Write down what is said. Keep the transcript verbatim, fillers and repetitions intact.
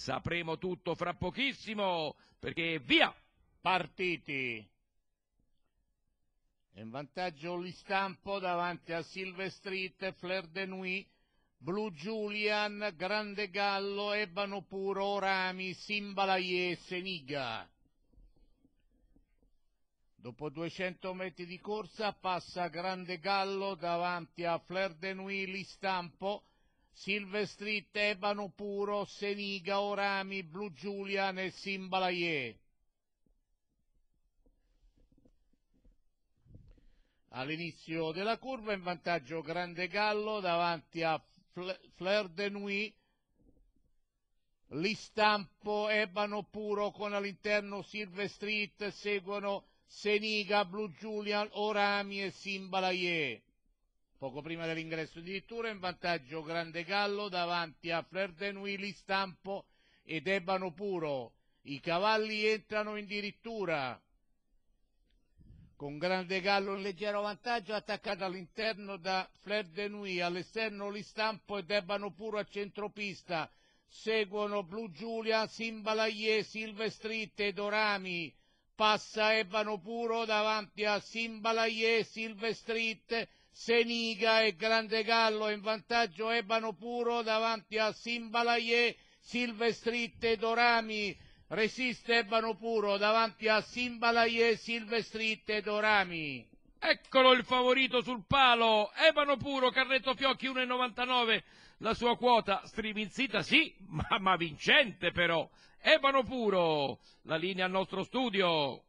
Sapremo tutto fra pochissimo, perché via! Partiti! In vantaggio L'Istampo davanti a Silver Street, Flair de Nuit, Blu Julian, Grande Gallo, Ebano Puro, Oramy, Simbalaye, Seniga. Dopo duecento metri di corsa passa Grande Gallo davanti a Flair de Nuit, L'Istampo, Silver Street, Ebano Puro, Seniga, Oramy, Blu Julian e Simbalaye. All'inizio della curva in vantaggio Grande Gallo davanti a Flair de Nuit, L'Istampo, Ebano Puro, con all'interno Silver Street, seguono Seniga, Blu Julian, Oramy e Simbalaye. Poco prima dell'ingresso addirittura in vantaggio Grande Gallo davanti a Flair de Nuit, L'Istampo ed Ebano Puro. I cavalli entrano in dirittura con Grande Gallo in leggero vantaggio, attaccato all'interno da Flair de Nuit, all'esterno L'Istampo ed Ebano Puro a centropista. Seguono Blu Julian, Simbalaye, Silver Street ed Oramy. Passa Ebano Puro davanti a Simbalaye, Silver Street, Seniga e Grande Gallo. In vantaggio Ebano Puro davanti a Simbalaye, Silver Street ed Oramy. Resiste Ebano Puro davanti a Simbalaye, Silver Street ed Oramy. Eccolo il favorito sul palo, Ebano Puro, Carretto Fiocchi, uno e novantanove la sua quota, striminzita sì, ma, ma vincente però. Ebano Puro, la linea al nostro studio.